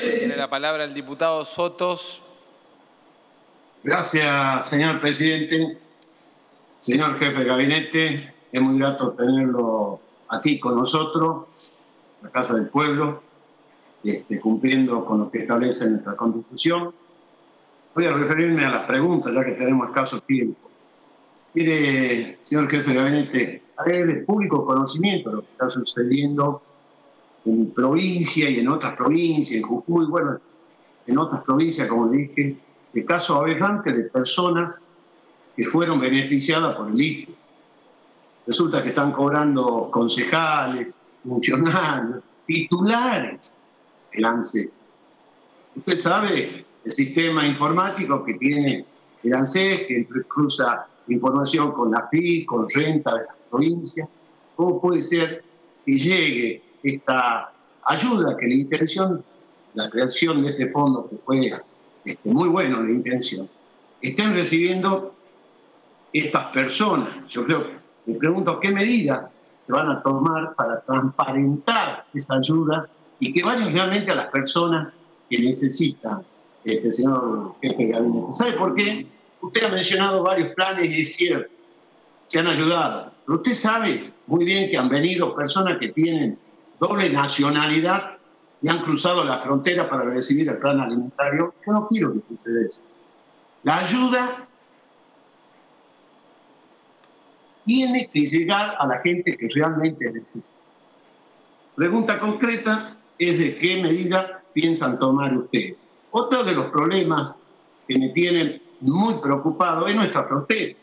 Tiene la palabra el diputado Sotos. Gracias, señor presidente. Señor jefe de gabinete, es muy grato tenerlo aquí con nosotros, la Casa del Pueblo, cumpliendo con lo que establece nuestra Constitución. Voy a referirme a las preguntas, ya que tenemos escaso tiempo. Mire, señor jefe de gabinete, es de público conocimiento lo que está sucediendo en mi provincia y en otras provincias, en Jujuy, bueno, en otras provincias, como dije, de casos aberrantes de personas que fueron beneficiadas por el IFE. Resulta que están cobrando concejales, funcionarios, titulares del ANSES. Usted sabe el sistema informático que tiene el ANSES, que cruza información con la AFIP, con renta de las provincias. ¿Cómo puede ser que llegue esta ayuda, que la intención, la creación de este fondo, que fue muy bueno la intención, estén recibiendo estas personas? Yo creo, me pregunto qué medidas se van a tomar para transparentar esa ayuda y que vayan realmente a las personas que necesitan, señor jefe de gabinete. ¿Sabe por qué? Usted ha mencionado varios planes y es cierto, se han ayudado, pero usted sabe muy bien que han venido personas que tienen doble nacionalidad y han cruzado la frontera para recibir el plan alimentario. Yo no quiero que suceda eso. La ayuda tiene que llegar a la gente que realmente necesita. Pregunta concreta es de qué medida piensan tomar ustedes. Otro de los problemas que me tienen muy preocupado es nuestra frontera.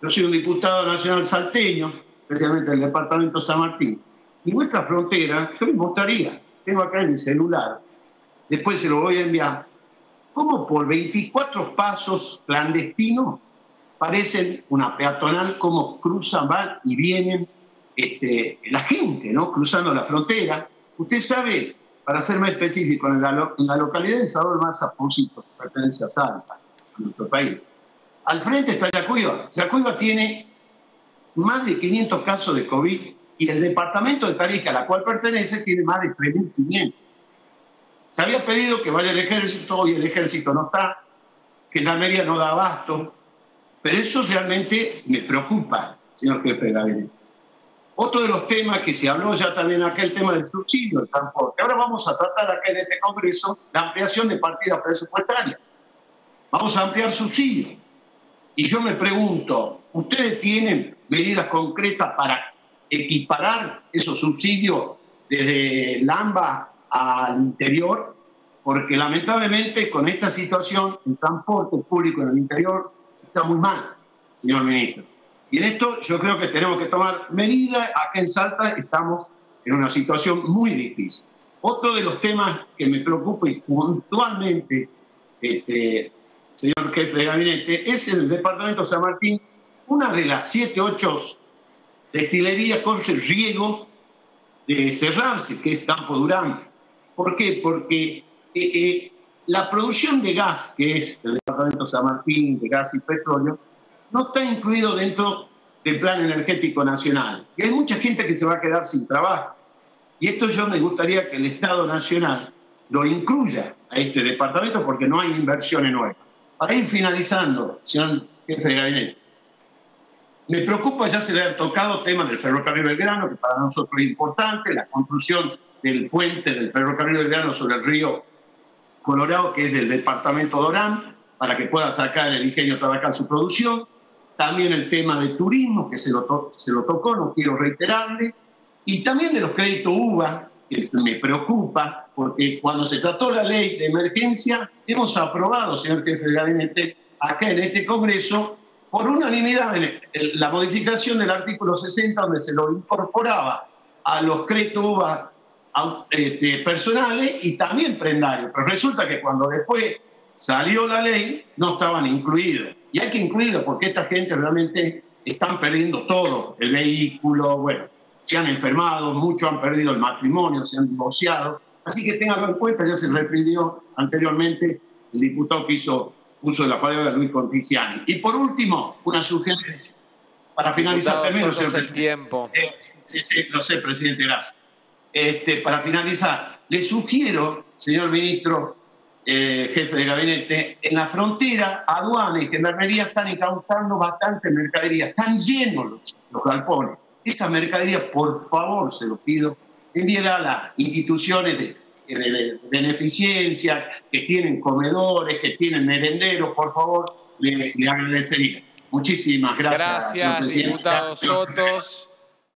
Yo soy un diputado nacional salteño, especialmente del departamento San Martín. Y nuestra frontera, yo les mostraría, tengo acá en mi celular, después se lo voy a enviar, como por 24 pasos clandestinos parecen una peatonal, como cruzan, van y vienen la gente, ¿no? Cruzando la frontera. Usted sabe, para ser más específico, en la localidad de Salvador, más a Pósito, que pertenece a Salta, a nuestro país. Al frente está Yacuiba. Yacuiba tiene más de 500 casos de COVID. Y el departamento de Tarija, a la cual pertenece, tiene más de 3.500. Se había pedido que vaya el ejército y el ejército no está, que la media no da abasto, pero eso realmente me preocupa, señor jefe de gabinete. Otro de los temas que se habló ya también acá, el tema del subsidio, el transporte. Ahora vamos a tratar acá en este Congreso la ampliación de partida presupuestaria. Vamos a ampliar subsidios. Y yo me pregunto, ¿ustedes tienen medidas concretas para equiparar esos subsidios desde Lambda al interior? Porque lamentablemente con esta situación el transporte público en el interior está muy mal, señor ministro. Y en esto yo creo que tenemos que tomar medidas. Acá en Salta estamos en una situación muy difícil. Otro de los temas que me preocupa y puntualmente, señor jefe de gabinete, es el departamento San Martín. Una de las 7 u 8 destilería corre el riesgo de cerrarse, que es Campo Durán. ¿Por qué? Porque la producción de gas, que es el departamento San Martín, de gas y petróleo, no está incluido dentro del Plan Energético Nacional. Y hay mucha gente que se va a quedar sin trabajo. Y esto yo me gustaría que el Estado Nacional lo incluya a este departamento porque no hay inversiones nuevas. Para ir finalizando, señor jefe de gabinete, me preocupa, ya se le han tocado temas del ferrocarril Belgrano, que para nosotros es importante, la construcción del puente del ferrocarril Belgrano sobre el río Colorado, que es del departamento de Orán, para que pueda sacar el ingenio Tarajal su producción. También el tema de turismo, que se lo tocó, no quiero reiterarle. Y también de los créditos UVA, que me preocupa, porque cuando se trató la ley de emergencia, hemos aprobado, señor jefe de gabinete, acá en este Congreso, por unanimidad, la modificación del artículo 60, donde se lo incorporaba a los créditos UVA personales y también prendarios. Pero resulta que cuando después salió la ley, no estaban incluidos. Y hay que incluirlos porque esta gente realmente están perdiendo todo, el vehículo, bueno, se han enfermado, muchos han perdido el matrimonio, se han divorciado. Así que tenganlo en cuenta, ya se refirió anteriormente el diputado que hizo uso de la palabra de Luis Contigiani. Y por último, una sugerencia. Para finalizar, termino, señor presidente. Tiempo. Sí, lo sé, presidente, gracias. Para finalizar, Le sugiero, señor ministro, jefe de gabinete, en la frontera, aduana y gendarmería están incautando bastante mercadería. Están llenos los galpones. Esa mercadería, por favor, se lo pido, envíela a las instituciones de beneficencia, que tienen comedores, que tienen merenderos, por favor, le agradecería. Muchísimas gracias, señor presidente. Gracias, diputado Sotos.